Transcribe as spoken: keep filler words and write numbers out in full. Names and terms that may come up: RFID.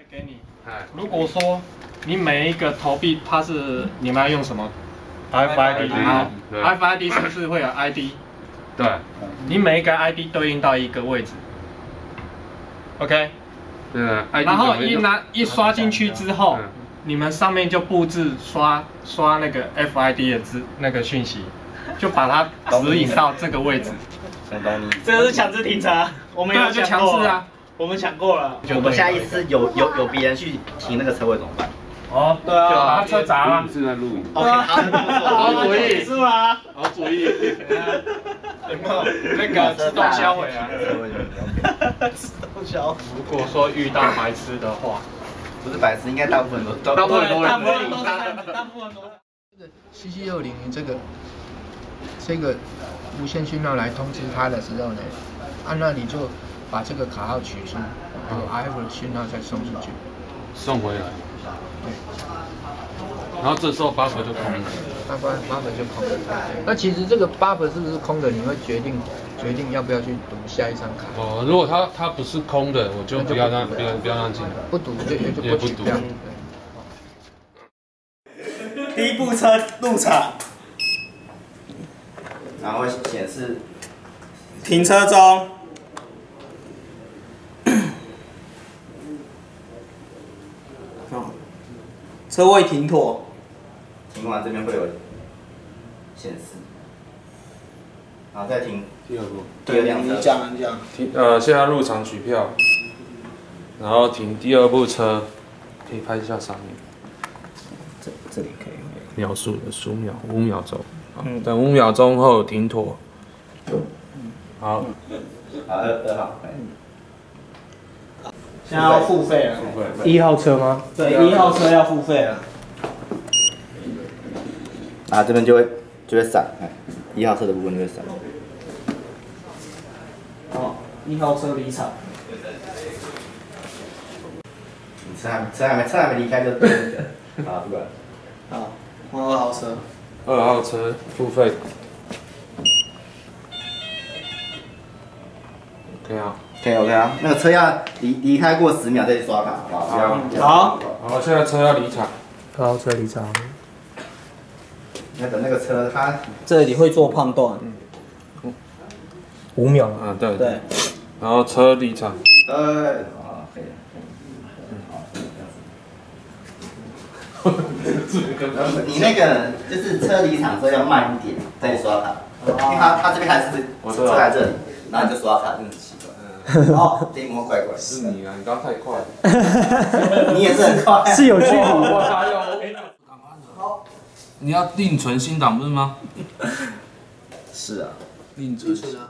会给你。哎，如果说你每一个投币，它是你们要用什么 ？R F I D 啊 ，R F I D 是不是会有 I D？ 对，你每一个 I D 对应到一个位置。OK。对啊。然后一拿一刷进去之后，你们上面就布置刷刷那个 F I D 的资那个讯息，就把它指引到这个位置。 这个是强制停车，我们有抢过啊，我们抢过了。我们下一次有有有别人去停那个车位怎么办？哦，对啊，车砸了，是在录影。OK， 好主意是吗？好主意。有没有那个自动销毁啊？自动销毁。如果说遇到白痴的话，不是白痴，应该大部分都大部分都大部分都大部分都。这个七七六零零这个这个。 无线讯号来通知他的时候呢，啊，那你就把这个卡号取出，然后 R F 的讯号再送出去，送回来，对，然后这时候 buffer 就空了，那 buffer 就空了。那其实这个 buffer 是不是空的，你会决定决定要不要去读下一张卡。哦，如果它它不是空的，我就不要让不要不要让进来，不读就也就不读。第一部车入场。 然后会显示停车中，哦，车位停妥，停完这边会有显示，然后再停第二步，第二辆车，你讲你讲，停呃，现在入场取票，然后停第二部车，可以拍一下上面，这这里可以，秒数有十秒五秒走。 嗯，等五秒钟后停妥。好，好二二号，现在要付费了。一号车吗？对，一号车要付费了。啊，这边就会就会闪，哎，一号车的部分就会闪。哦，一号车离场。你车还车还没车还没离开就对了。好，不管。好，换二号车。 二号车付费 ，OK 啊 ，OK OK 啊，那个车要离离开过十秒再去刷卡，好不好？好，好，现在车要离场，二号车离场。那等那个车它这里会做判断，嗯，五秒了，嗯，对对，然后车离场，呃，好，可以，好，这样子。 你那个就是车离场之后要慢一点再刷卡，因为它它这边还是车在这里，然后你就刷卡，真的很奇怪。哦，这一摸怪怪。是你啊，你刚太快了。你也是很快。是有距离。好，你要另存新档不是吗？是啊，另存。对。